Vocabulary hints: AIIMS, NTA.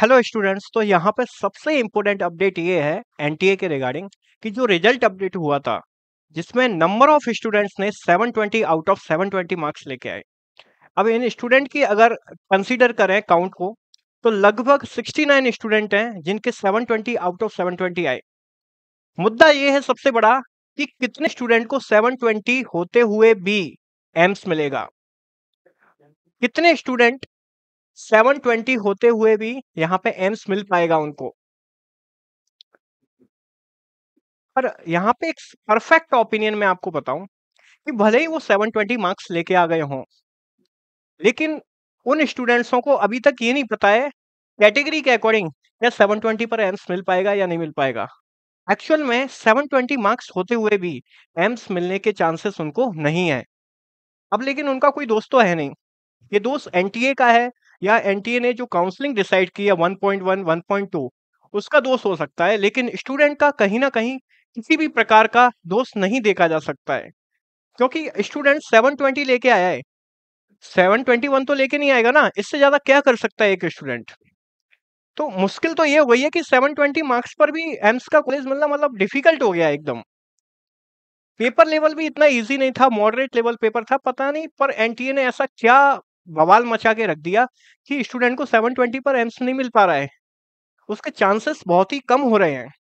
Hello students, तो यहाँ पर सबसे इम्पोर्टेंट अपडेट ये है एनटीए के रिगार्डिंग कि जो रिजल्ट अपडेट हुआ था जिसमें नंबर ऑफ स्टूडेंट्स ने 720 आउट ऑफ 720 मार्क्स लेके आए। अब इन स्टूडेंट की अगर कंसीडर करें काउंट को तो लगभग 69 स्टूडेंट हैं जिनके 720 आउट ऑफ 720 आए। मुद्दा ये है सबसे बड़ा कि कितने स्टूडेंट को 720 होते हुए भी एम्स मिलेगा, कितने स्टूडेंट 720 होते हुए भी यहाँ पे एम्स मिल पाएगा उनको। पर यहाँ पे एक परफेक्ट ओपिनियन मैं आपको बताऊं कि भले ही वो 720 मार्क्स लेके आ गए हों, लेकिन उन स्टूडेंट्सों को अभी तक ये नहीं पता है कैटेगरी के अकॉर्डिंग या 720 पर एम्स मिल पाएगा या नहीं मिल पाएगा। एक्चुअल में 720 मार्क्स होते हुए भी एम्स मिलने के चांसेस उनको नहीं है। अब लेकिन उनका कोई दोस्त तो है नहीं, ये दोष एनटीए का है या एनटीए ने जो काउंसलिंग डिसाइड की है 1.1 1.2 उसका दोष हो सकता है, लेकिन स्टूडेंट का कहीं ना कहीं किसी भी प्रकार का दोष नहीं देखा जा सकता है क्योंकि स्टूडेंट 720 लेके आया है, 721 तो लेके नहीं आएगा ना, इससे ज़्यादा क्या कर सकता है एक स्टूडेंट। तो मुश्किल तो ये हो गई है कि 720 मार्क्स पर भी एम्स का कॉलेज मिलना मतलब डिफिकल्ट हो गया है एकदम। पेपर लेवल भी इतना ईजी नहीं था, मॉडरेट लेवल पेपर था, पता नहीं पर एनटीए ने ऐसा क्या बवाल मचा के रख दिया कि स्टूडेंट को 720 पर एम्स नहीं मिल पा रहा है, उसके चांसेस बहुत ही कम हो रहे हैं।